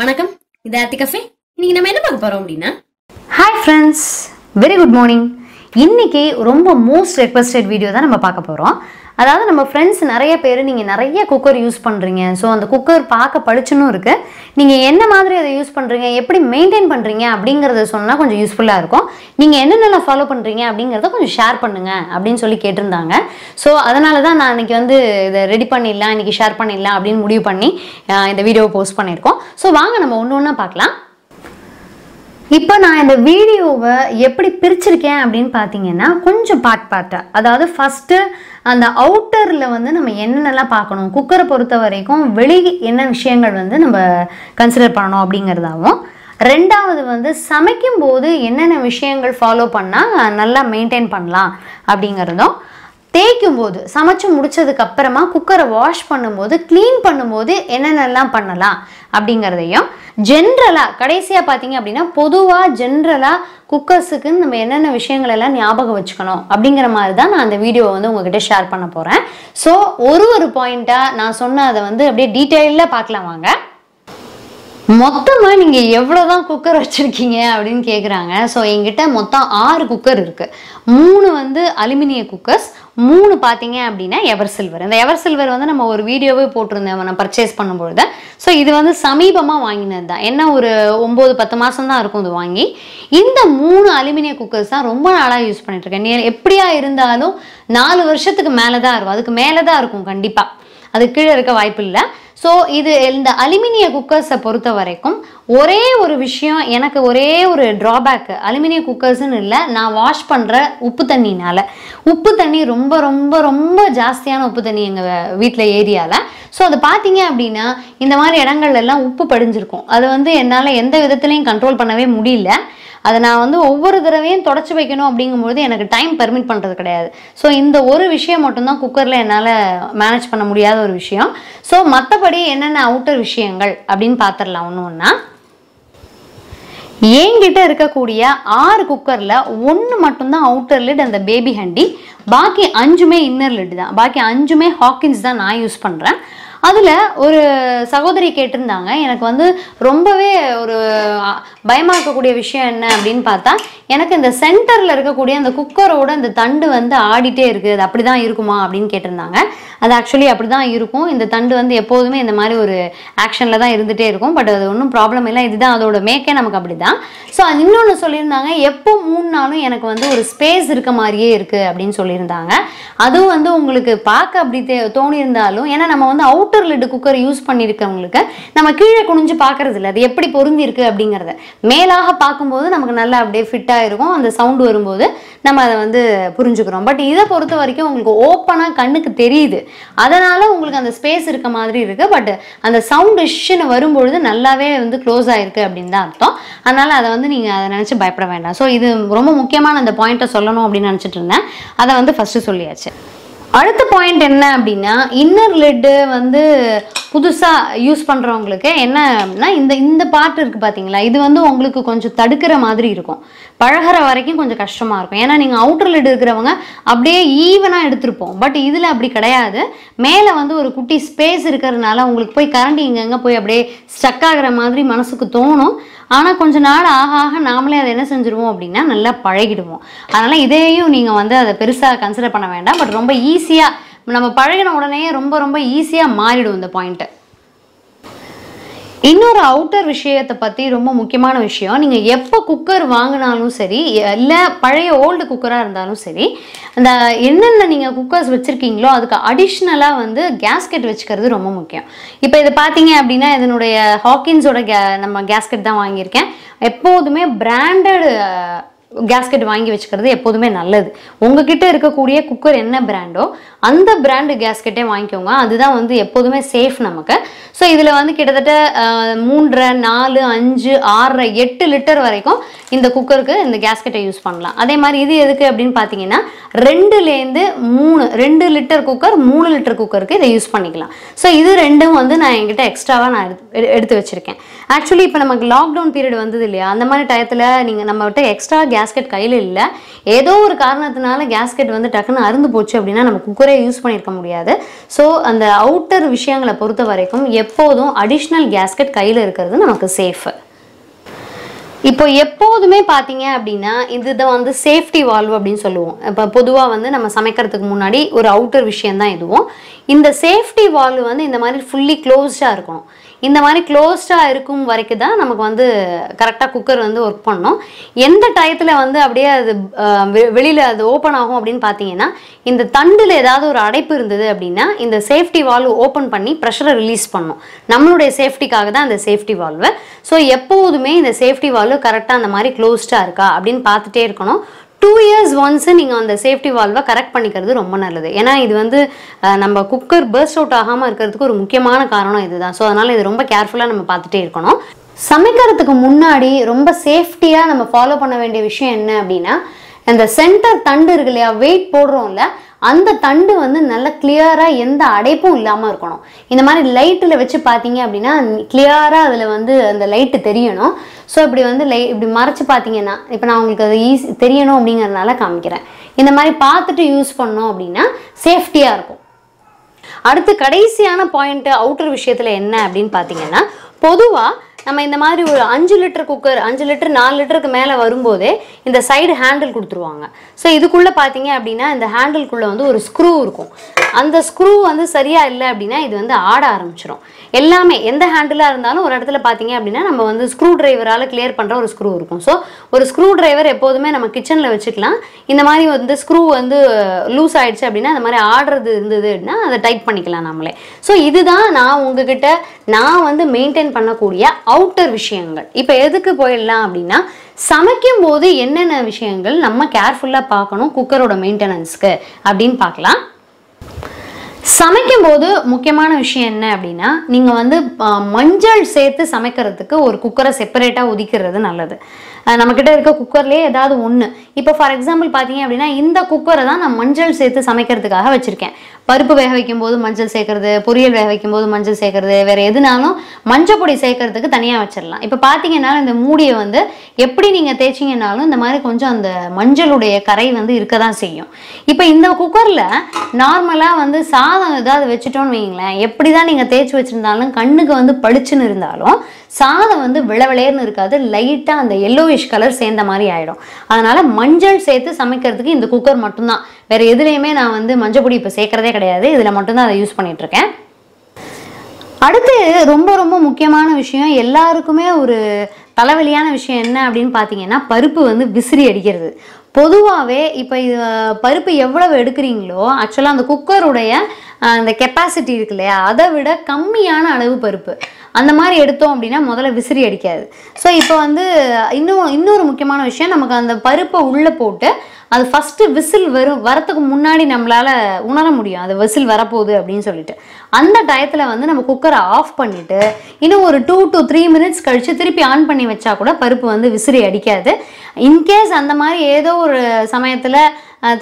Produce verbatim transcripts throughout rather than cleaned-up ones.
வணக்கம் இது aarthi cafe இன்னைக்கு நாம என்ன பார்க்க போறோம் அப்படினா Hi friends very good morning இன்னைக்கு ரொம்ப most requested வீடியோ தான் நம்ம பார்க்க போறோம் அதாவது நம்ம friends நிறைய பேர் நீங்க நிறைய குக்கர் யூஸ் பண்றீங்க சோ அந்த குக்கர் பாக்க படிச்சனும் இருக்கு நீங்க என்ன மாதிரி அதை யூஸ் பண்றீங்க எப்படி மெயின்टेन பண்றீங்க அப்படிங்கறத சொன்னா கொஞ்சம் யூஸ்புல்லா இருக்கும் நீங்க என்னென்ன ஃபாலோ பண்றீங்க அப்படிங்கறத கொஞ்சம் ஷேர் பண்ணுங்க அப்படினு சொல்லி கேட்டிருந்தாங்க சோ அதனால தான் நான் இன்னைக்கு வந்து இத ரெடி பண்ணிடலாம் இன்னைக்கு ஷேர் பண்ணிடலாம் அப்படினு முடிவு பண்ணி இந்த வீடியோவை போஸ்ட் பண்ணிருக்கோம் சோ வாங்க நம்ம ஒவ்வொண்ணா பார்க்கலாம் இப்போ நான் இந்த வீடியோவை எப்படி பிரிச்சிருக்கேன் அப்படினு பாத்தீங்கன்னா கொஞ்சம் பார்ட் பார்ட்டா அதாவது ஃபர்ஸ்ட் அந்த அவுட்டர்ல வந்து நம்ம என்னென்னலாம் பார்க்கணும் குக்கரை பொறுத்த வரைக்கும் வெளி என்ன விஷயங்கள் வந்து நம்ம கன்சிடர் பண்ணனும் அப்படிங்கறதாவும் இரண்டாவது வந்து சமைக்கும்போது என்னென்ன விஷயங்கள் ஃபாலோ பண்ணா நல்லா மெயின்टेन பண்ணலாம் அப்படிங்கறதும் தேய்க்கும்போது சமைச்சு முடிச்சதுக்கு அப்புறமா குக்கரை வாஷ் பண்ணும்போது க்ளீன் பண்ணும்போது என்னென்னலாம் பண்ணலாம் அப்படிங்கறதையும் ஜெனரலா கடைசியா பாத்தீங்க அப்படினா பொதுவா ஜெனரலா குக்கர்ஸ்க்கு நம்ம என்னென்ன விஷயங்களை எல்லாம் ஞாபகம் வச்சுக்கணும் அப்படிங்கற மாதிரி தான் நான் அந்த வீடியோ வந்து உங்ககிட்ட ஷேர் பண்ண போறேன் சோ ஒரு ஒரு பாயிண்டா நான் சொன்ன அத வந்து அப்படியே டீடைலா பார்க்கலாம் வாங்க மொத்தமா நீங்க எவ்வளவு தான் குக்கர் வச்சிருக்கீங்க அப்படினு கேக்குறாங்க சோ என்கிட்ட மொத்தம் ஆறு குக்கர் இருக்கு மூணு வந்து அலுமினிய குக்கர்ஸ் மூணு பாத்தீங்க அப்படினா எவர் சில்வர் இந்த எவர் சில்வர் வந்து நம்ம ஒரு வீடியோவே போட்டுருந்தோம் நான் பர்சேஸ் பண்ணும்போது சோ இது வந்து சமீபமா வாங்கினது தான் என்ன ஒரு ஒன்பது பத்து மாசம் தான் இருக்கும் இது வாங்கி இந்த மூணு அலுமினிய குக்கர்ஸ் தான் ரொம்ப நாளா யூஸ் பண்ணிட்டு இருக்கேன் எப்படியா இருந்தாலும் நாலு வருஷத்துக்கு மேல தான் இருக்கும் அதுக்கு மேல தான் இருக்கும் கண்டிப்பா அது கீழ இருக்க வாய்ப்பில்ல சோ இது இந்த அலுமினிய குக்கர்ஸை பொறுத்த வரைக்கும் ஒரே ஒரு விஷயம் எனக்கு ஒரே ஒரு டிராபேக் அலுமினிய குக்கர்ஸ்னு இல்ல நான் வாஷ் பண்ற உப்பு தண்ணினால உப்பு தண்ணி ரொம்ப ரொம்ப ரொம்ப ஜாஸ்தியான உப்பு தண்ணி எங்க வீட்ல ஏரியால சோ அது பாத்தீங்க அப்படினா இந்த மாதிரி இடங்கள் எல்லாம் உப்பு படிஞ்சிருக்கும் அது வந்து என்னால எந்த விதத்திலயும் கண்ட்ரோல் பண்ணவே முடியல அத நான் வந்து ஒவ்வொரு தடவையும் தொடச்சு வைக்கணும் அப்படிங்கும்போது எனக்கு டைம் பெர்மிட் பண்றது கிடையாது சோ இந்த ஒரு விஷயம் மட்டும் தான் குக்கர்ல என்னால மேனேஜ் பண்ண முடியாத ஒரு விஷயம் சோ மத்தபடி என்னென்ன அவுட்டர் விஷயங்கள் அப்படினு பாத்துறலாம் ஒண்ணுன்னா என்கிட்ட இருக்கக்கூடிய ஆறு குக்கர்ல ஒன்னு மட்டும் தான் அவுட்டர் லிட் அந்த பேபி ஹண்டி பாக்கி அஞ்சுமே இன்னர் லிட் தான் பாக்கி அஞ்சுமே ஹாக்கின்ஸ் தான் நான் யூஸ் பண்றேன் அதுல ஒரு சகோதரி கேட்டிருந்தாங்க எனக்கு வந்து ரொம்பவே ஒரு பயமா இருக்க கூடிய விஷயம் என்ன அப்படினு பார்த்தா எனக்கு இந்த சென்டர்ல இருக்க கூடிய அந்த குக்கரோட அந்த தண்டு வந்து ஆடிட்டே இருக்கு அது அப்படி தான் இருக்குமா அப்படினு கேட்டிருந்தாங்க அது एक्चुअली அப்படி தான் இருக்கும் இந்த தண்டு வந்து எப்பவுமே இந்த மாதிரி ஒரு ஆக்ஷன்ல தான் இருந்துட்டே இருக்கும் பட் அது ஒண்ணும் ப்ராப்ளம் இல்ல இதுதான் அதோட மேக்கே நமக்கு அப்படி தான் சோ இன்னொன்னு சொல்லிருந்தாங்க எப்போ மூணு நாளும் எனக்கு வந்து ஒரு ஸ்பேஸ் இருக்க மாதிரியே இருக்கு அப்படினு சொல்லிருந்தாங்க அது வந்து உங்களுக்கு பார்க்க அப்படி தோணி இருந்தாலும் ஏனா நம்ம வந்து அவுட் லிட் குக்கர் யூஸ் பண்ணிருக்கவங்களுக்கு நம்ம கீழே குனிஞ்சு பார்க்கிறது இல்ல அது எப்படி பொருந்தி இருக்கு அப்படிங்கறத மேலாக பாக்கும்போது நமக்கு நல்லா அப்படியே ஃபிட்டா இருக்கும் அந்த சவுண்ட் வரும்போது நம்ம அதை வந்து புரிஞ்சுக்கிறோம் பட் இத பொறுத்த வரைக்கும் உங்களுக்கு ஓபனா கண்ணுக்கு தெரியுது அதனால உங்களுக்கு அந்த ஸ்பேஸ் இருக்க மாதிரி இருக்கு பட் அந்த சவுண்ட் இஷ்னு வரும்போது நல்லாவே வந்து க்ளோஸ் ஆயிருக்கு அப்படின்னு தான் அர்த்தம் அதனால அதை வந்து நீங்க அதை நினைச்சு பயப்பட வேண்டாம் சோ இது ரொம்ப முக்கியமான அந்த பாயிண்ட்டை சொல்லணும் அப்படின்னு நினைச்சிட்டு இருந்தேன் அதை வந்து ஃபர்ஸ்ட் சொல்லியாச்சு அடுத்த பாயிண்ட் என்ன அப்படினா இன்னர் லிட் வந்து புதுசா யூஸ் பண்றவங்களுக்கு என்னன்னா இந்த இந்த பார்ட் இருக்கு பாத்தீங்களா இது வந்து உங்களுக்கு கொஞ்சம் தடுக்குற மாதிரி இருக்கும் பழகுற வரைக்கும் கொஞ்சம் கஷ்டமா இருக்கும் ஏனா நீங்க அவுட்டர் லிட் இருக்குறவங்க அப்படியே ஈவனா எடுத்துப்போம் பட் இதுல அப்படி கிடையாது மேல வந்து ஒரு குட்டி ஸ்பேஸ் இருக்குறனால உங்களுக்கு போய் கரண்டி எங்கங்க போய் அப்படியே ஸ்டக் ஆகுற மாதிரி மனசுக்கு தோணும் ஆனா கொஞ்ச நாள் ஆக ஆக நாமளே அதை என்ன செஞ்சிருவோம் அப்படினா நல்லா பழகிடுவோம் அதனால இதையும் நீங்க வந்து அதை பெருசா கன்சிடர் பண்ண வேண்டாம் பட் ரொம்ப ஈஸியா நம்ம பழகின உடனே ரொம்ப ரொம்ப ஈஸியா மாறிடும் இந்த பாயிண்ட் இன்னொரு அவுட்டர் விஷயத்தை பத்தி ரொம்ப முக்கியமான விஷயம் நீங்க எப்ப குக்கர் வாங்குனாலும் சரி இல்ல பழைய ஓல்ட் குக்கரா இருந்தாலும் சரி அந்த என்னென்ன நீங்க குக்கர்ஸ் வச்சிருக்கீங்களோ அதுக்கு அடிஷனலா வந்து கேஸ்கெட் வச்சுக்கிறது ரொம்ப முக்கியம் இப்போ இத பாத்தீங்க அப்படினா இதனுடைய ஹாக்கின்ஸோட நம்ம கேஸ்கெட் தான் வாங்கி இருக்கேன் எப்பவுமே பிராண்டட் கேஸ்கெட் வாங்கி வச்சுக்கிறது எப்பவுமே நல்லது உங்ககிட்ட இருக்கக்கூடிய குக்கர் என்ன பிராண்டோ அந்த பிராண்ட் கேஸ்கெட்டே வாங்கிக்கோங்க அதுதான் வந்து எப்பவுமே சேஃப் நமக்கு சோ இதுல வந்து கிட்டத்தட்ட மூன்று நான்கு ஐந்து ஆறு எட்டு லிட்டர் வரைக்கும் இந்த குக்கருக்கு இந்த கேஸ்கெட்டை யூஸ் பண்ணலாம் அதே மாதிரி இது எதுக்கு அப்படினு பாத்தீங்கன்னா இரண்டுல இருந்து மூன்று இரண்டு லிட்டர் குக்கர் மூன்று லிட்டர் குக்கருக்கு இத யூஸ் பண்ணிக்கலாம் சோ இது ரெண்டும் வந்து நான் என்கிட்ட எக்ஸ்ட்ராவா நான் எடுத்து வச்சிருக்கேன் एक्चुअली இப்போ நமக்கு லாக் டவுன் பீரியட் வந்தது இல்லையா அந்த மாதிரி டயத்துல நீங்க நம்மட்ட எக்ஸ்ட்ரா கேஸ்கெட் கையில இல்ல ஏதோ ஒரு காரணத்தினால கேஸ்கெட் வந்து டக்குன்னு அறுந்து போச்சு அப்படினா நம்ம குக்கர் use பண்ணிருக்க முடியாது சோ அந்த அவுட்டர் விஷயங்களை பொறுத்த வரைக்கும் எப்போதும் அடிஷனல் கேஸ்கட் கையில இருக்குது நமக்கு சேஃப் இப்போ எப்போதுமே பாத்தீங்க அப்படினா இதுத வந்து சேஃப்டி வால்வ் அப்படினு சொல்லுவோம். இப்ப பொதுவா வந்து நம்ம சமைக்கிறதுக்கு முன்னாடி ஒரு அவுட்டர் விஷயம் தான் இதுவும். இந்த சேஃப்டி வால்வ் வந்து இந்த மாதிரி fully closed-ஆ இருக்கும். இந்த மாதிரி closed-ஆ இருக்கும் வரைக்கும் தான் நமக்கு வந்து கரெக்ட்டா குக்கர் வந்து வர்க் பண்ணோம். எந்த டயத்துல வந்து அப்படியே அது வெளியில அது ஓபன் ஆகும் அப்படினு பாத்தீங்கனா இந்த தண்டுல ஏதாவது ஒரு அடைப்பு இருந்தது அப்படினா இந்த சேஃப்டி வால்வ் ஓபன் பண்ணி பிரஷரை ரிலீஸ் பண்ணோம். நம்மளுடைய சேஃப்டிக்காக தான் இந்த சேஃப்டி வால்வ். சோ எப்போதுமே இந்த சேஃப்டி வால்வ் கரெக்ட்டா அந்த மாதிரி க்ளோஸ்டா இருக்கா அப்படிን பார்த்துட்டே இருக்கணும் two years once நீங்க அந்த சேஃப்டி வால்வை கரெக்ட் பண்ணிக்கிறது ரொம்ப நல்லது ஏனா இது வந்து நம்ம குக்கர் பர்ஸ்ட் அவுட் ஆகாம இருக்கிறதுக்கு ஒரு முக்கியமான காரணம் இதுதான் சோ அதனால இது ரொம்ப கேர்ஃபுல்லா நம்ம பார்த்துட்டே இருக்கணும் சமைக்கிறதுக்கு முன்னாடி ரொம்ப சேஃப்டியா நம்ம ஃபாலோ பண்ண வேண்டிய விஷயம் என்ன அப்படினா அந்த சென்டர் தண்டு இருக்குலையா வெயிட் போடுறோம்ல அந்த தண்டு வந்து நல்ல கிளியரா எந்த அடைப்பும் இல்லாம இருக்கணும் இந்த மாதிரி லைட்ல வெச்சு பாத்தீங்க அப்படினா கிளியரா அதுல வந்து அந்த லைட் தெரியணும் சோ இப்படி வந்து இப்படி மறைச்சு பாத்தீங்கனா இப்போ நான் உங்களுக்கு அது ஈஸி தெரியணும் அப்படிங்கறனால காமிக்கிறேன் இந்த மாதிரி பார்த்துட்டு யூஸ் பண்ணோம் அப்படினா சேஃப்டியா இருக்கும் அடுத்து கடைசியான பாயிண்ட் அவுட்டர் விஷயத்துல என்ன அப்படினு பாத்தீங்கனா பொதுவா நம்ம இந்த மாதிரி ஒரு five litre cooker five litre four லிட்டருக்கு மேல வரும்போது இந்த சைடு ஹேண்டில் கொடுத்துருவாங்க சோ இதுக்குள்ள பாத்தீங்க அப்படினா இந்த ஹேண்டில்க்குள்ள வந்து ஒரு ஸ்க்ரூ இருக்கும் அந்த ஸ்க்ரூ வந்து சரியா இல்ல அப்படினா இது வந்து ஆட ஆரம்பிச்சிரும் எல்லாமே எந்த ஹேண்டிலா இருந்தாலும் ஒரு இடத்துல பாத்தீங்க அப்படினா நம்ம வந்து ஸ்க்ரூ டிரைவரால கிளியர் பண்ற ஒரு ஸ்க்ரூ இருக்கும் சோ ஒரு ஸ்க்ரூ டிரைவர் எப்போதுமே நம்ம கிச்சன்ல வச்சுக்கலாம் இந்த மாதிரி வந்து ஸ்க்ரூ வந்து லூஸ் ஆயிடுச்சு அப்படினா அந்த மாதிரி ஆடுறது இருந்ததுன்னா அதை டைட் பண்ணிக்கலாம் நாமளே சோ இதுதான் நான் உங்ககிட்ட நான் வந்து மெயின்டெய்ன் பண்ணக்கூடிய outer விஷயங்கள் இப்போ எதுக்கு போயிடலாம் அப்படினா சமைக்கும்போது என்னென்ன விஷயங்கள் நம்ம கேர்ஃபுல்லா பார்க்கணும் குக்கரோட மெயின்டெனன்ஸ்க்கு அப்படிን பார்க்கலாம் சமைக்கும்போது முக்கியமான விஷயம் என்ன அப்படினா நீங்க வந்து மஞ்சள் சேர்த்து சமைக்கிறதுக்கு ஒரு குக்கரை செப்பரேட்டா ஒதுக்கிறது நல்லது நமக்கிட்ட இருக்க குக்கர்லயே ஏதாவது ஒன்னு இப்போ ஃபார் எக்ஸாம்பிள் பாத்தீங்க அப்படினா இந்த குக்கரை தான் நான் மஞ்சள் சேர்த்து சமைக்கிறதுக்காக வச்சிருக்கேன் பருப்பு வேக வைக்கும்போது மஞ்சள் சேர்க்கிறது பொரியல் வேக வைக்கும்போது மஞ்சள் சேர்க்கிறது வேற எதுனாலும் மஞ்சள் பொடி சேர்க்கிறதுக்கு தனியா வச்சிரலாம் இப்போ பாத்தீங்கனா இந்த மூடியை வந்து எப்படி நீங்க தேய்ச்சீங்கனாலும் இந்த மாதிரி கொஞ்சம் அந்த மஞ்சளுடைய கரை வந்து இருக்க தான் செய்யும் இப்போ இந்த குக்கர்ல நார்மலா வந்து சாதம் ஏதாவது வெச்சிட்டோம்னு வெயிங்களேன் எப்படி தான் நீங்க தேய்ச்சு வச்சிருந்தாலும் கண்ணுக்கு வந்து பளிச்சுன்னு இருந்தாலும் சாதம் வந்து விளவளேன்னு இருக்காது லைட்டா அந்த yellowish கலர் சேர்ந்த மாதிரி ஆயிடும் அதனால மஞ்சள் சேர்த்து சமைக்கிறதுக்கு இந்த குக்கர் மட்டும் தான் வேற எதுலயுமே நான் வந்து மஞ்சள் பொடி இப்ப சேர்க்கறதே கிடையாது இதுல மட்டும் தான் அதை யூஸ் பண்ணிட்டு இருக்கேன் அடுத்து ரொம்ப ரொம்ப முக்கியமான விஷயம் எல்லாருக்குமே ஒரு தலைவலியான விஷயம் என்ன அப்படினு பாத்தீங்கன்னா பருப்பு வந்து விசிறி அடிக்கிறது பொதுவாவே இப்போ பருப்பு எவ்வளவு எடுக்குறீங்களோ एक्चुअली அந்த குக்கரோட அந்த கெபாசிட்டி இருக்குலையா அதை விட கம்மியான அளவு பருப்பு அந்த மாதிரி எடுத்தோம் அப்படினா முதல்ல விசிறி அடிக்காது சோ இப்போ வந்து இன்னும் இன்னொரு முக்கியமான விஷயம் நமக்கு அந்த பருப்பு உள்ள போட்டு அது ஃபர்ஸ்ட் விசில் வரதுக்கு முன்னாடி நம்மளால உணர முடியும் அது விசில் வர போகுது அப்படினு சொல்லிட்டு அந்த டயத்துல வந்து நம்ம குக்கரை ஆஃப் பண்ணிட்டு இன்னும் ஒரு two to three minutes கழிச்சு திருப்பி ஆன் பண்ணி வெச்சா கூட பருப்பு வந்து விசிறி அடிக்காது இன் கேஸ் அந்த மாதிரி ஏதோ ஒரு சமயத்துல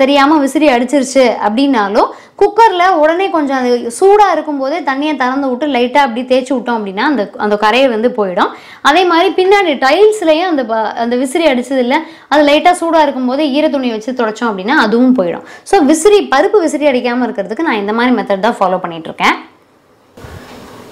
தெரியாம விசிறி அடிச்சிருச்சு அப்படினாலோ குக்கர்ல உடனே கொஞ்சம் சூடா இருக்கும்போதே தண்ணியை திறந்து விட்டு லைட்டா அப்படியே தேய்ச்சு விட்டோம் அப்படினா அந்த அந்த கரையை வந்து போய்டும் அதே மாதிரி பின்னாடி டைல்ஸ்லயே அந்த அந்த விசிறி அடிச்சது இல்ல அது லைட்டா சூடா இருக்கும்போதே ஈர துணி வச்சு துடைச்சோம் அப்படினா அதுவும் போய்டும் சோ விசிறி பருப்பு விசிறி அடிக்காம இருக்கிறதுக்கு நான் இந்த மாதிரி மெத்தட் தான் ஃபாலோ பண்ணிட்டு இருக்கேன்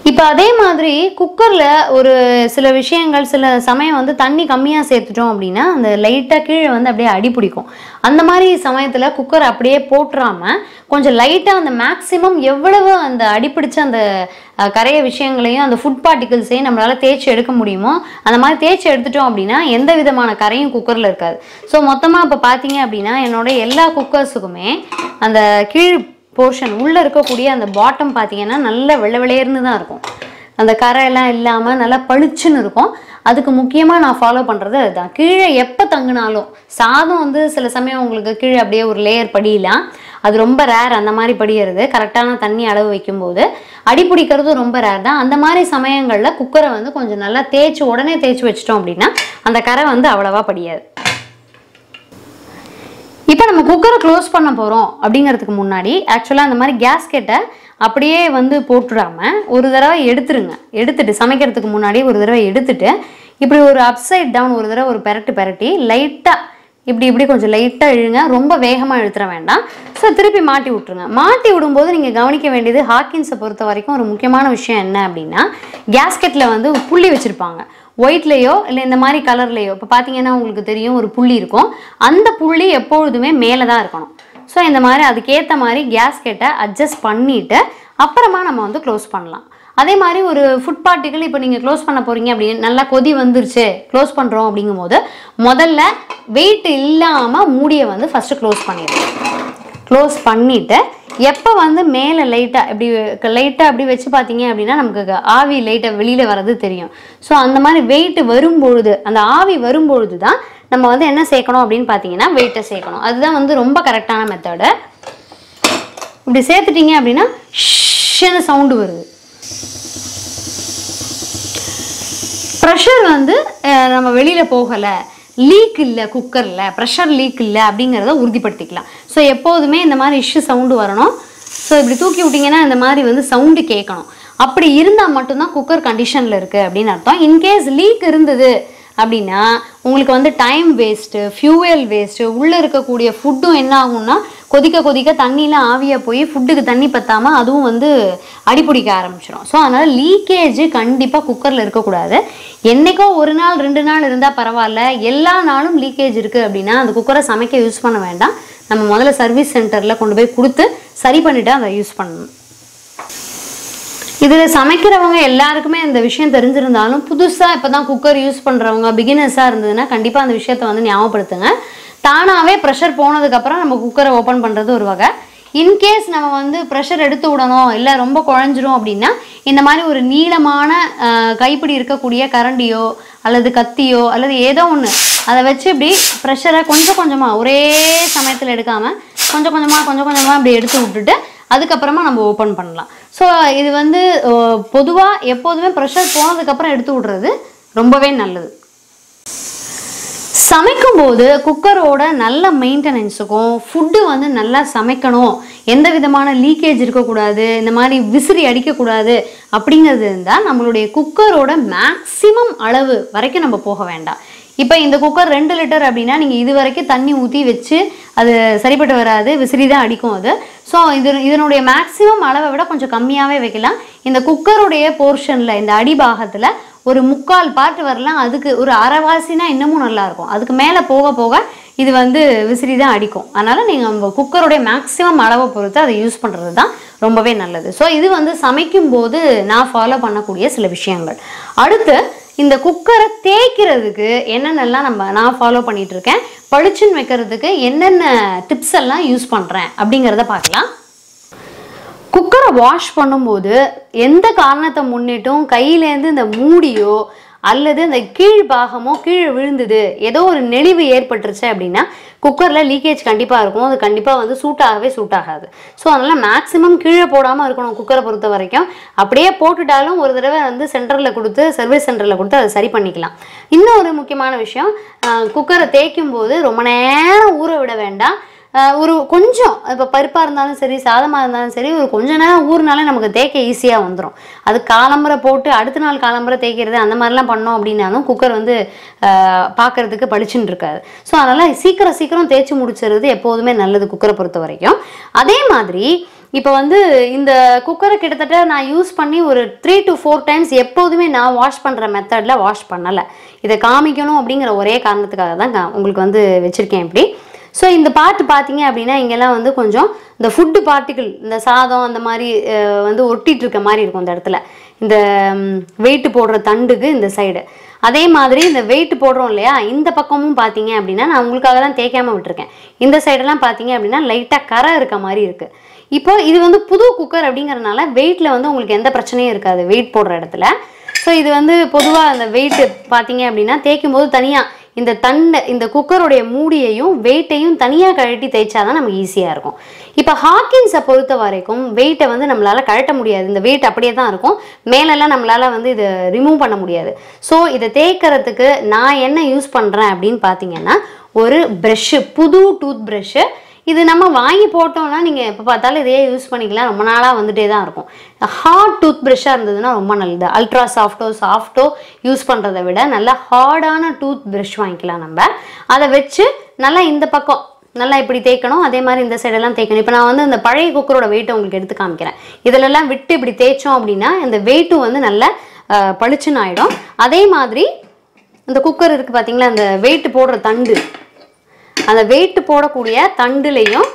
இப்போ அதே மாதிரி குக்கர்ல ஒரு சில விஷயங்கள் சில சமயம் வந்து தண்ணி கம்மியா சேர்த்துட்டோம் அப்படினா அந்த லைட்டா கீழே வந்து அப்படியே அடி பிடிக்கும் அந்த மாதிரி சமயத்துல குக்கர் அப்படியே போட்றாம கொஞ்சம் லைட்டா அந்த மேக்ஸिमम எவ்வளவு அந்த அடி பிடிச்ச அந்த கரைய விஷயங்களையும் அந்த ஃபுட் பார்ட்டிகல்ஸையும் நம்மளால தேய்ச்சி எடுக்க முடியுமோ அந்த மாதிரி தேய்ச்சி எடுத்துட்டோம் அப்படினா எந்த விதமான கரையும் குக்கர்ல இருக்காது சோ மொத்தமா இப்ப பாத்தீங்க அப்படினா என்னோட எல்லா குக்கர்ஸுக்குமே அந்த கீழ் போர்ஷன் உள்ள இருக்கக்கூடிய அந்த பாட்டம் பாத்தீங்கன்னா நல்ல வெள்ளவெளேர்னு தான் இருக்கும் அந்த கரை எல்லாம் இல்லாம நல்லா பளிச்சுன்னு இருக்கும் அதுக்கு முக்கியமா நான் ஃபாலோ பண்றது அதுதான் கீழே எப்ப தங்குனாலும் சாதம் வந்து சில சமயம் உங்களுக்கு கீழே அப்படியே ஒரு லேயர் படியலாம் அது ரொம்ப ரேர் அந்த மாதிரி படியிறது கரெக்டான தண்ணி அளவு வைக்கும்போது அடி பிடிக்கிறது ரொம்ப ரேர் தான் அந்த மாதிரி சமயங்கள்ல குக்கரை வந்து கொஞ்சம் நல்லா தேய்ச்சி உடனே தேய்ச்சி வச்சிட்டோம் அப்படின்னா அந்த கரை வந்து அவ்வளவா படியாது இப்போ நம்ம குக்கரை க்ளோஸ் பண்ண போறோம் அப்படிங்கிறதுக்கு முன்னாடி एक्चुअली அந்த மாதிரி கேஸ்கெட்ட அப்படியே வந்து போட்டுடாம ஒரு தடவை எடுத்துருங்க எடுத்துட்டு சமைக்கிறதுக்கு முன்னாடி ஒரு தடவை எடுத்துட்டு இப்படி ஒரு அப்சைட் டவுன் ஒரு தடவை ஒரு பெரட்டு பெரட்டி லைட்டா இப்படி இப்படி கொஞ்சம் லைட்டா இழுங்க ரொம்ப வேகமா இழுத்துற வேண்டாம் சோ திருப்பி மாட்டி விட்டுருங்க மாட்டி விடும்போது நீங்க கவனிக்க வேண்டியது ஹாக்கின்ஸ் பொறுத்த வரைக்கும் ஒரு முக்கியமான விஷயம் என்ன அப்படினா கேஸ்கெட்ல வந்து புள்ளி வச்சிருப்பாங்க ஒயிட்லயோ இல்ல இந்த மாதிரி கலர்லயோ இப்ப பாத்தீங்கன்னா உங்களுக்கு தெரியும் ஒரு புள்ளி இருக்கும் அந்த புள்ளி எப்பொழுதுமே மேல தான் இருக்கணும் சோ இந்த மாதிரி அதுக்கு ஏத்த மாதிரி கேஸ்கெட்டை அட்ஜஸ்ட் பண்ணிட்டு அப்புறமா நம்ம வந்து க்ளோஸ் பண்ணலாம் அதே மாதிரி ஒரு ஃபுட் பார்ட்டிகல் இப்போ நீங்க க்ளோஸ் பண்ண போறீங்க அப்படி நல்லா கொதி வந்துருச்சு க்ளோஸ் பண்றோம் அப்படிங்கும்போது முதல்ல வெயிட் இல்லாம மூடியை வந்து ஃபர்ஸ்ட் க்ளோஸ் பண்ணிடுங்க க்ளோஸ் பண்ணிட்டு எப்ப வந்து மேலே லைட்டா இப்படி லைட்டா அப்படி வெச்சு பாத்தீங்க அப்படினா நமக்கு ஆவி லைட்டா வெளியில வரது தெரியும் சோ அந்த மாதிரி வெயிட் வரும்போது அந்த ஆவி வரும்போது தான் நம்ம வந்து என்ன சேக்கணும் அப்படினு பாத்தீங்கன்னா வெயிட்ட சேக்கணும் அதுதான் வந்து ரொம்ப கரெக்ட்டான மெத்தட் இப்படி சேத்துட்டீங்க அப்படினா ஷேன சவுண்ட் வருது Pressure வந்து நம்ம வெளியில போகல லீக் இல்ல குக்கர்ல பிரஷர் லீக் இல்ல அப்படிங்கறத உறுதிப்படுத்திக்கலாம் சோ எப்பவுமே இந்த மாதிரி இஷ்யூ சவுண்ட் வரணும் சோ இப்படி தூக்கி விட்டீங்கனா இந்த மாதிரி வந்து சவுண்ட் கேட்கணும் அப்படி இருந்தா மட்டும் தான் குக்கர் கண்டிஷன்ல இருக்கு அப்படின அர்த்தம் இன் கேஸ் லீக் இருந்தது அப்படினா உங்களுக்கு வந்து டைம் வேஸ்ட் fuel வேஸ்ட் உள்ள இருக்க கூடிய ஃபுட்டும் என்ன ஆகும்னா கொதிக்க கொதிக்க தண்ணில ஆவியா போய் ஃபுட்க்கு தண்ணி பத்தாம அதுவும் வந்து அடிபுடிக்க ஆரம்பிச்சிரும் சோ அதனால லீக்கேஜ் கண்டிப்பா குக்கர்ல இருக்க கூடாது என்னைக்கோ ஒரு நாள் ரெண்டு நாள் இருந்தா பரவாயில்லை எல்லா நாளும் லீக்கேஜ் இருக்கு அப்படினா அந்த குக்கரை சமைக்க யூஸ் பண்ண வேண்டாம் நம்ம முதல்ல சர்வீஸ் சென்டர்ல கொண்டு போய் கொடுத்து சரி பண்ணிட்டு அதை யூஸ் பண்ணணும் இதுல சமைக்கிறவங்க எல்லாருக்குமே இந்த விஷயம் தெரிஞ்சிருந்தாலும் புதுசா இப்பதான் குக்கர் யூஸ் பண்றவங்க பிகினர்ஸா இருந்ததுன்னா கண்டிப்பா அந்த விஷயத்தை வந்து ஞாபகப்படுத்துங்க தானாவே பிரஷர் போனதுக்கு அப்புறம் நம்ம குக்கரை ஓபன் பண்றது ஒரு வகை இன் கேஸ் நம்ம வந்து பிரஷர் எடுத்து விடணும் இல்ல ரொம்ப குழஞ்சிரும் அப்படினா இந்த மாதிரி ஒரு நீளமான கைப்பிடி இருக்க கூடிய கரண்டியோ அல்லது கத்தியோ அல்லது ஏதோ ஒன்னு அதை வச்சு இப்படி பிரஷரை கொஞ்சம் கொஞ்சமா ஒரே சமயத்துல எடுக்காம கொஞ்சம் கொஞ்சமா கொஞ்சம் கொஞ்சமா இப்படி எடுத்து விட்டுட்டு அதுக்கு அப்புறமா நம்ம ஓபன் பண்ணலாம் சோ இது வந்து பொதுவா எப்பவுமே பிரஷர் போனதுக்கு அப்புறம் எடுத்து விடுறது ரொம்பவே நல்லது சமைக்கும்போது குக்கரோட நல்ல மெயின்டனன்ஸ்க்கும் ஃபுட் வந்து நல்லா சமைக்கணும் எந்த விதமான லீக்கேஜ் இருக்க கூடாது இந்த மாதிரி விசிறி அடிக்க கூடாது அப்படிங்கிறது இருந்தா நம்மளுடைய குக்கரோட மேக்ஸिमम அளவு வரைக்கும் நம்ம போக வேண்டாம் இப்போ இந்த குக்கர் ரெண்டு லிட்டர் அப்படினா நீங்க இது வரைக்கும் தண்ணி ஊத்தி வெச்சு அது சரிப்பட்டு வராது விசிறி தான் அடிக்கும் அது சோ இது இதனுடைய மேக்ஸिमम அளவை விட கொஞ்சம் கம்மியாவே வைக்கலாம் இந்த குக்கரோட போர்ஷன்ல இந்த அடிபாகத்துல ஒரு முக்கால் பார்ட் வரலாம் அதுக்கு ஒரு அரைவாசினா இன்னமும் நல்லா இருக்கும் அதுக்கு மேல போக போக இது வந்து விசிறி தான் அடிக்கும் அதனால நீங்க நம்ம குக்கரோட மேக்ஸिमम அளவை பொறுத்து அதை யூஸ் பண்றது தான் ரொம்பவே நல்லது சோ இது வந்து சமைக்கும்போது நான் ஃபாலோ பண்ணக்கூடிய சில விஷயங்கள் அடுத்து இந்த குக்கரை தேய்க்கிறதுக்கு என்னென்னலாம் நம்ம நான் ஃபாலோ பண்ணிட்டு இருக்கேன் பளிச்சுன்னு வைக்கிறதுக்கு என்னென்ன டிப்ஸ் எல்லாம் யூஸ் பண்றேன் அப்படிங்கறத பார்க்கலாம் குக்கரை வாஷ் பண்ணும்போது எந்த காரணத்தை முன்னிட்டும் கையில இருந்து இந்த மூடியோ அல்லது இந்த கீழ் பாகமோ கீழே விழுந்தது ஏதோ ஒரு நெளிவு ஏற்பட்டுருச்சு அப்படின்னா குக்கர்ல லீக்கேஜ் கண்டிப்பா இருக்கும் அது கண்டிப்பா வந்து சூட்டாகவே சூட்டாகாது ஸோ அதனால மேக்ஸிமம் கீழே போடாம இருக்கணும் குக்கரை பொறுத்த வரைக்கும் அப்படியே போட்டுட்டாலும் ஒரு தடவை வந்து சென்டர்ல கொடுத்து சர்வீஸ் சென்டர்ல கொடுத்து அதை சரி பண்ணிக்கலாம் இன்னொரு முக்கியமான விஷயம் குக்கரை தேய்க்கும் போது ரொம்ப நேரம் ஊற விட வேண்டாம் ஒரு கொஞ்சம் இப்போ பருப்பாக இருந்தாலும் சரி சாதமாக இருந்தாலும் சரி ஒரு கொஞ்ச நேரம் ஊறினாலே நமக்கு தேய்க்க ஈஸியாக வந்துடும் அது காலம்பரை போட்டு அடுத்த நாள் காலம்பரை தேய்க்கிறது அந்த மாதிரிலாம் பண்ணோம் அப்படின்னாலும் குக்கர் வந்து பார்க்கறதுக்கு பளிச்சுன்னு இருக்காது ஸோ அதனால் சீக்கிரம் சீக்கிரம் தேய்ச்சி முடிச்சுறது எப்போதுமே நல்லது குக்கரை பொறுத்த வரைக்கும் அதே மாதிரி இப்போ வந்து இந்த குக்கரை கிட்டத்தட்ட நான் யூஸ் பண்ணி ஒரு த்ரீ டு ஃபோர் டைம்ஸ் எப்போதுமே நான் வாஷ் பண்ணுற மெத்தடில் வாஷ் பண்ணலை இதை காமிக்கணும் அப்படிங்கிற ஒரே காரணத்துக்காக தான் உங்களுக்கு வந்து வச்சுருக்கேன் இப்படி சோ இந்த பார்ட் பாத்தீங்க அப்படின்னா இங்கெல்லாம் வந்து கொஞ்சம் இந்த ஃபுட் பார்ட்டிகல் இந்த சாதம் அந்த மாதிரி வந்து ஒட்டிட்டு இருக்க மாதிரி இருக்கும் இந்த இடத்துல இந்த வெயிட் போடுற தண்டுக்கு இந்த சைடு அதே மாதிரி இந்த வெயிட் போடுறோம் இல்லையா இந்த பக்கமும் பாத்தீங்க அப்படின்னா நான் உங்களுக்காக தான் தேய்க்காம விட்டுருக்கேன் இந்த சைடெல்லாம் பாத்தீங்க அப்படின்னா லைட்டா கரை இருக்க மாதிரி இருக்கு இப்போ இது வந்து புது குக்கர் அப்படிங்கறதுனால வெயிட்ல வந்து உங்களுக்கு எந்த பிரச்சனையும் இருக்காது வெயிட் போடுற இடத்துல ஸோ இது வந்து பொதுவா அந்த வெயிட் பாத்தீங்க அப்படின்னா தேய்க்கும் போது தனியா இந்த தண்டை இந்த குக்கருடைய மூடியையும் வெயிட்டையும் தனியாக கழட்டி தேய்ச்சாதான் நமக்கு ஈஸியாக இருக்கும் இப்போ ஹாக்கின்ஸை பொறுத்த வரைக்கும் வெயிட்டை வந்து நம்மளால் கழட்ட முடியாது இந்த வெயிட் அப்படியே தான் இருக்கும் மேலெல்லாம் நம்மளால் வந்து இதை ரிமூவ் பண்ண முடியாது ஸோ இதை தேய்க்கிறதுக்கு நான் என்ன யூஸ் பண்ணுறேன் அப்படின்னு பார்த்தீங்கன்னா ஒரு ப்ரெஷ்ஷு புது டூத் ப்ரெஷ்ஷு இது நம்ம வாங்கி போட்டோம்னா நீங்கள் எப்போ பார்த்தாலும் இதையே யூஸ் பண்ணிக்கலாம் ரொம்ப நாளாக வந்துட்டே தான் இருக்கும் ஹார்ட் டூத் ப்ரஷ்ஷாக இருந்ததுன்னா ரொம்ப நல்லது அல்ட்ரா சாஃப்டோ சாஃப்டோ யூஸ் பண்ணுறதை விட நல்லா ஹார்டான டூத் ப்ரஷ் வாங்கிக்கலாம் நம்ம அதை வச்சு நல்லா இந்த பக்கம் நல்லா இப்படி தேய்க்கணும் அதே மாதிரி இந்த சைடு எல்லாம் தேய்க்கணும். இப்போ நான் வந்து இந்த பழைய குக்கரோட weight உங்களுக்கு எடுத்து காமிக்கிறேன். இதெல்லாம் விட்டு இப்படி தேய்ச்சோம் அப்படினா இந்த weight வந்து நல்லா பளிச்சுன்னு ஆயிடும். அதே மாதிரி இந்த குக்கர் இருக்கு பாத்தீங்களா அந்த weight போடுற தண்டு அந்த weight போடக்கூடிய தண்டுலயும்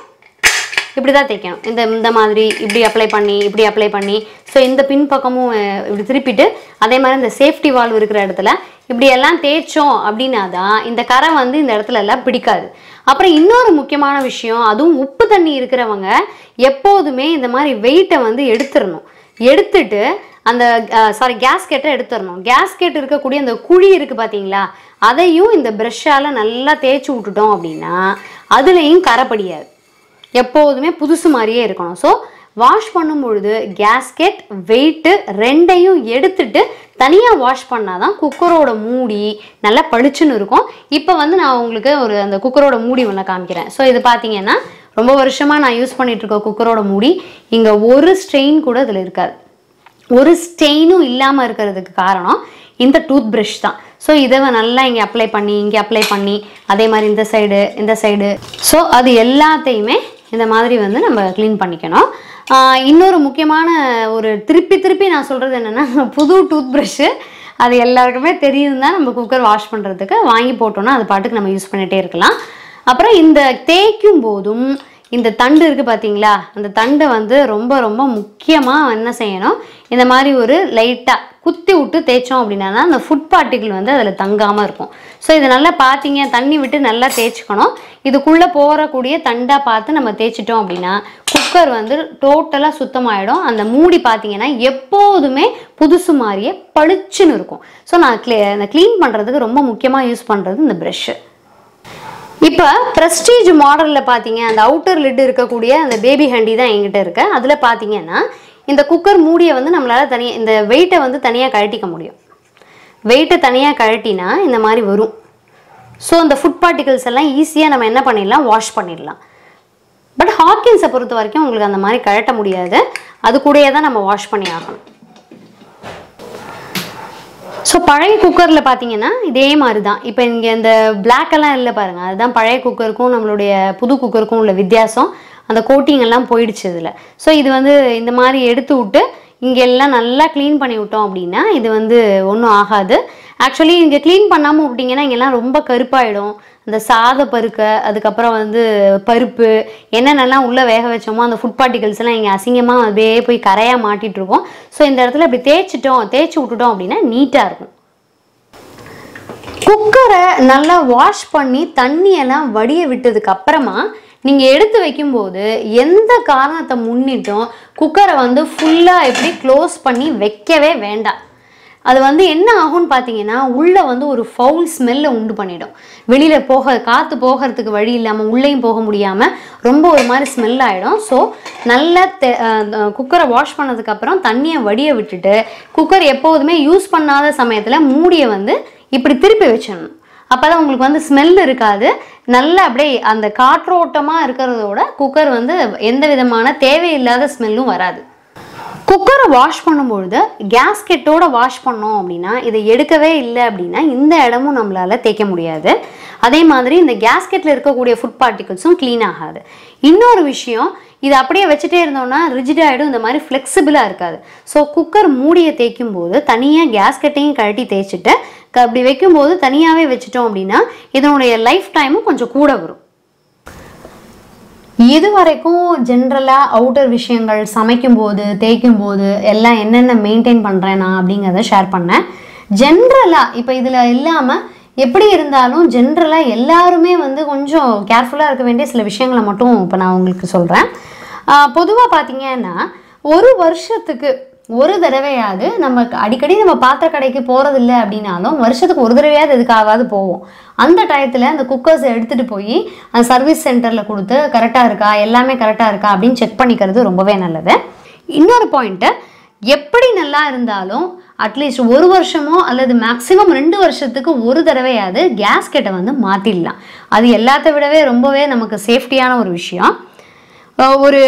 இப்படி தான் தேய்க்கணும். இந்த இந்த மாதிரி இப்படி அப்ளை பண்ணி இப்படி அப்ளை பண்ணி சோ இந்த பின் பக்கமும் இப்படி திருப்பிட்டு அதே மாதிரி இந்த சேஃப்டி வால்வ் இருக்கிற இடத்துல இப்படி எல்லாம் தேய்ச்சோம் அப்படினாதான் இந்த கரை வந்து இந்த இடத்துல எல்லாம் பிடிக்காது. அப்புறம் இன்னொரு முக்கியமான விஷயம் அதுவும் உப்பு தண்ணி இருக்குறவங்க எப்போதுமே இந்த மாதிரி weight வந்து எடுத்துறணும். எடுத்துட்டு அந்த சாரி கேஸ்கெட்டை எடுத்துறணும். கேஸ்கெட் இருக்க கூடிய அந்த குழி இருக்கு பாத்தீங்களா அதையும் இந்த பிரஷ்ஷால நல்லா தேய்ச்சு விட்டுட்டோம் அப்படினா அதுலயும் கரை படியாது. எப்போதுமே புதுசு மாதிரியே இருக்கணும். சோ வாஷ் பண்ணும் பொழுது கேஸ்கெட் weight ரெண்டையும் எடுத்துட்டு தனியா வாஷ் பண்ணாதான் குக்கரோட மூடி நல்லா பளிச்சுன்னு இருக்கும். இப்போ வந்து நான் உங்களுக்கு ஒரு அந்த குக்கரோட மூடி ஒண்ண காமிக்கிறேன். சோ இது பாத்தீங்கன்னா ரொம்ப வருஷமா நான் யூஸ் பண்ணிட்டு இருக்க குக்கரோட மூடி இங்க ஒரு ஸ்ட்ரெயின் கூட இதுல இருக்காது. ஒரு ஸ்டெயினும் இல்லாம இருக்குிறதுக்கு காரணம் இந்த டூத் பிரஷ் தான். சோ இத நல்லா இங்க அப்ளை பண்ணி இங்க அப்ளை பண்ணி அதே மாதிரி இந்த சைடு இந்த சைடு சோ அது எல்லாத்தையுமே இந்த மாதிரி வந்து நம்ம க்ளீன் பண்ணிக்கணும். இன்னொரு முக்கியமான ஒரு திருப்பி திருப்பி நான் சொல்றது என்னன்னா புது டூத் பிரஷ் அது எல்லாருக்குமே தெரியும்னா நம்ம குக்கர் வாஷ் பண்றதுக்கு வாங்கி போட்டோம்னா அது பாட்டுக்கு நம்ம யூஸ் பண்ணிட்டே இருக்கலாம். அப்புறம் இந்த தேய்க்கும் போதும் இந்த தண்டு இருக்கு பாத்தீங்களா அந்த தண்டை வந்து ரொம்ப ரொம்ப முக்கியமா என்ன செய்யணும் இந்த மாதிரி ஒரு லைட்டா குத்தி விட்டு தேய்ச்சோம் அப்படின்னா அந்த ஃபுட் பார்ட்டிகிள் வந்து அதில் தங்காமல் இருக்கும். ஸோ இது நல்லா பார்த்தீங்க தண்ணி விட்டு நல்லா தேய்ச்சிக்கணும். இதுக்குள்ளே போகக்கூடிய தண்டாக பார்த்து நம்ம தேய்ச்சிட்டோம் அப்படின்னா குக்கர் வந்து டோட்டலாக சுத்தமாகிடும். அந்த மூடி பார்த்தீங்கன்னா எப்போதுமே புதுசு மாதிரியே பளிச்சுன்னு இருக்கும். ஸோ நான் க்ளீ அந்த க்ளீன் பண்ணுறதுக்கு ரொம்ப முக்கியமாக யூஸ் பண்ணுறது இந்த ப்ரெஷ்ஷு. இப்போ ப்ரெஸ்டீஜ் மாடலில் பார்த்தீங்க அந்த அவுட்டர் லிட் இருக்கக்கூடிய அந்த பேபி ஹண்டி தான் என்கிட்ட இருக்கு. அதில் பார்த்தீங்கன்னா இந்த குக்கர் மூடியை வந்து நம்மளால தனியாக இந்த வெயிட்டை வந்து தனியாக கழட்டிக்க முடியும். வெயிட்டை தனியாக கழட்டினா இந்த மாதிரி வரும். ஸோ அந்த ஃபுட் பார்ட்டிகல்ஸ் எல்லாம் ஈஸியாக நம்ம என்ன பண்ணிடலாம் வாஷ் பண்ணிடலாம். பட் ஹாக்கின்ஸை பொறுத்த வரைக்கும் உங்களுக்கு அந்த மாதிரி கழட்ட முடியாது. அது கூடயே தான் நம்ம வாஷ் பண்ணி ஆகணும். ஸோ பழைய குக்கரில் பார்த்தீங்கன்னா இதே மாதிரி தான். இப்போ இங்கே இந்த பிளாக்கெல்லாம் இல்லை பாருங்கள் அதுதான் பழைய குக்கருக்கும் நம்மளுடைய புது குக்கருக்கும் உள்ள வித்தியாசம். அந்த கோட்டிங் எல்லாம் போயிடுச்சு இதில். ஸோ இது வந்து இந்த மாதிரி எடுத்து விட்டு இங்கெல்லாம் நல்லா க்ளீன் பண்ணி விட்டோம் அப்படின்னா இது வந்து ஒன்றும் ஆகாது. ஆக்சுவலி இங்கே க்ளீன் பண்ணாமல் விட்டிங்கன்னா இங்கெல்லாம் ரொம்ப கருப்பாயிடும். அந்த சாத பருக்க அதுக்கப்புறம் வந்து பருப்பு என்னென்னலாம் உள்ளே வேக வச்சோமோ அந்த ஃபுட் பார்ட்டிகல்ஸ்லாம் இங்கே அசிங்கமாக அப்படியே போய் கரையாக மாட்டிகிட்ருக்கோம். ஸோ இந்த இடத்துல இப்படி தேய்ச்சிட்டோம் தேய்ச்சி விட்டுட்டோம் அப்படின்னா நீட்டாக இருக்கும். குக்கரை நல்லா வாஷ் பண்ணி தண்ணியெல்லாம் வடிய விட்டதுக்கு அப்புறமா நீங்கள் எடுத்து வைக்கும்போது எந்த காரணத்தை முன்னிட்டும் குக்கரை வந்து ஃபுல்லாக எப்படி க்ளோஸ் பண்ணி வைக்கவே வேண்டாம். அது வந்து என்ன ஆகும்னு பார்த்தீங்கன்னா உள்ளே வந்து ஒரு ஃபவுல் ஸ்மெல்லை உண்டு பண்ணிடும். வெளியில் போக காற்று போகிறதுக்கு வழி இல்லாமல் உள்ளேயும் போக முடியாமல் ரொம்ப ஒரு மாதிரி ஸ்மெல் ஆகிடும். ஸோ நல்லா தே குக்கரை வாஷ் பண்ணதுக்கப்புறம் தண்ணியை வடிய விட்டுட்டு குக்கர் எப்போதுமே யூஸ் பண்ணாத சமயத்தில் மூடியை வந்து இப்படி திருப்பி வச்சிடணும். அப்போ தான் உங்களுக்கு வந்து ஸ்மெல் இருக்காது. நல்லா அப்படியே அந்த காற்றோட்டமாக இருக்கிறதோட குக்கர் வந்து எந்த விதமான தேவையில்லாத ஸ்மெல்லும் வராது. குக்கரை வாஷ் பண்ணும்பொழுது கேஸ்கெட்டோட வாஷ் பண்ணோம் அப்படின்னா இதை எடுக்கவே இல்லை அப்படின்னா இந்த இடமும் நம்மளால் தேய்க்க முடியாது. அதே மாதிரி இந்த கேஸ்கெட்டில் இருக்கக்கூடிய ஃபுட் பார்ட்டிகல்ஸும் க்ளீன் ஆகாது. இன்னொரு விஷயம் இது அப்படியே வச்சுட்டே இருந்தோம்னா ரிஜிடாகிடும் இந்த மாதிரி ஃப்ளெக்சிபிளாக இருக்காது. ஸோ குக்கர் மூடியை தேய்க்கும் போது தனியாக கேஸ்கெட்டையும் கழட்டி தேய்ச்சிட்டு அப்படி வைக்கும்போது தனியாகவே வச்சுட்டோம் அப்படின்னா இதனுடைய லைஃப் டைமும் கொஞ்சம் கூட வரும். இது வரைக்கும் ஜென்ரலாக அவுட்டர் விஷயங்கள் சமைக்கும்போது தேய்க்கும்போது எல்லாம் என்னென்ன மெயின்டைன் பண்ணுறேன் நான் அப்படிங்கிறத ஷேர் பண்ணேன். ஜென்ரலாக இப்போ இதில் இல்லாமல் எப்படி இருந்தாலும் ஜென்ரலாக எல்லாருமே வந்து கொஞ்சம் கேர்ஃபுல்லாக இருக்க வேண்டிய சில விஷயங்களை மட்டும் இப்போ நான் உங்களுக்கு சொல்கிறேன். பொதுவாக பார்த்தீங்கன்னா ஒரு வருஷத்துக்கு ஒரு தடவையாவது நம்ம அடிக்கடி நம்ம பாத்திர கடைக்கு போகிறதில்ல அப்படின்னாலும் வருஷத்துக்கு ஒரு தடவையாவது எதுக்காகவாது போவோம். அந்த டயத்தில் அந்த குக்கர்ஸை எடுத்துகிட்டு போய் அந்த சர்வீஸ் சென்டரில் கொடுத்து கரெக்டாக இருக்கா எல்லாமே கரெக்டாக இருக்கா அப்படின்னு செக் பண்ணிக்கிறது ரொம்பவே நல்லது. இன்னொரு பாயிண்ட்டு எப்படி நல்லா இருந்தாலும் அட்லீஸ்ட் ஒரு வருஷமோ அல்லது மேக்ஸிமம் ரெண்டு வருஷத்துக்கு ஒரு தடவையாவது கேஸ்கெட்டை வந்து மாற்றிடலாம். அது எல்லாத்த விடவே ரொம்பவே நமக்கு சேஃப்டியான ஒரு விஷயம். ஒரு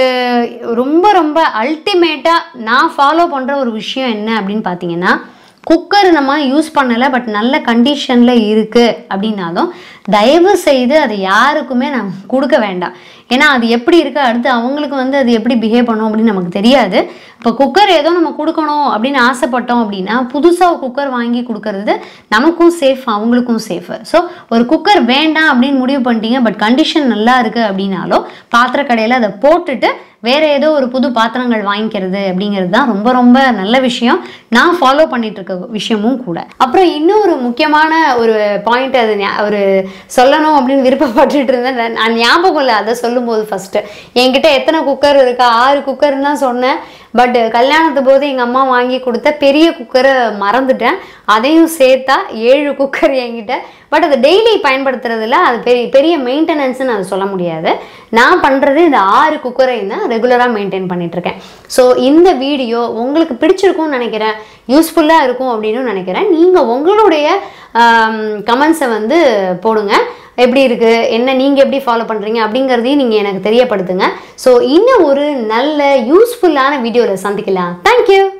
ரொம்ப ரொம்ப அல்டிமேட்டாக நான் ஃபாலோ பண்ணுற ஒரு விஷயம் என்ன அப்படின்னு பார்த்தீங்கன்னா குக்கர் நம்ம யூஸ் பண்ணல பட் நல்ல கண்டிஷன்ல இருக்கு அப்படினாலும் தயவு செய்து அது யாருக்குமே நான் கொடுக்க வேண்டாம். ஏனா அது எப்படி இருக்கு அடுத்து அவங்களுக்கு வந்து அது எப்படி பிஹேவ் பண்ணும் அப்படி நமக்கு தெரியாது. இப்ப குக்கர் ஏதோ நம்ம கொடுக்கணும் அப்படின ஆசைப்பட்டோம் அப்படினா புதுசா குக்கர் வாங்கி கொடுக்கிறது நமக்கும் சேஃப் அவங்களுக்கும் சேஃப். சோ ஒரு குக்கர் வேண்டாம் அப்படி முடிவு பண்ணிட்டீங்க பட் கண்டிஷன் நல்லா இருக்கு அப்படினாலோ பாத்திர கடையில அதை போட்டுட்டு வேற ஏதோ ஒரு புது பாத்திரங்கள் வாங்கிக்கிறது அப்படிங்கிறது தான் ரொம்ப ரொம்ப நல்ல விஷயம். நான் ஃபாலோ பண்ணிட்டு இருக்க விஷயமும் கூட. அப்புறம் இன்னும் ஒரு முக்கியமான ஒரு பாயிண்ட் அது ஒரு சொல்லணும் அப்படின்னு விருப்பப்பட்டுட்டு இருந்தேன். நான் ஞாபகம் இல்லை அதை சொல்லும்போது ஃபர்ஸ்ட் என்கிட்ட எத்தனை குக்கர் இருக்கா ஆறு குக்கர்னு தான் சொன்னேன். பட் கல்யாணத்து போது எங்கள் அம்மா வாங்கி கொடுத்த பெரிய குக்கரை மறந்துட்டேன். அதையும் சேர்த்தா ஏழு குக்கர் என்கிட்ட. பட் அது டெய்லி பயன்படுத்துறதுல அது பெரிய பெரிய மெயின்டெனன்ஸ்ன்னு அது சொல்ல முடியாது. நான் பண்ணுறது இந்த ஆறு குக்கரையும் தான் ரெகுலராக மெயின்டைன் பண்ணிட்டுருக்கேன். ஸோ இந்த வீடியோ உங்களுக்கு பிடிச்சிருக்கும்னு நினைக்கிறேன், யூஸ்ஃபுல்லாக இருக்கும் அப்படின்னு நினைக்கிறேன். நீங்கள் உங்களுடைய கமெண்ட்ஸை வந்து போடுங்க. எப்படி இருக்குது, என்ன நீங்கள் எப்படி ஃபாலோ பண்ணுறீங்க அப்படிங்கிறதையும் நீங்கள் எனக்கு தெரியப்படுத்துங்க. ஸோ இன்னும் ஒரு நல்ல யூஸ்ஃபுல்லான வீடியோவில் சந்திக்கலாம். தேங்க்யூ.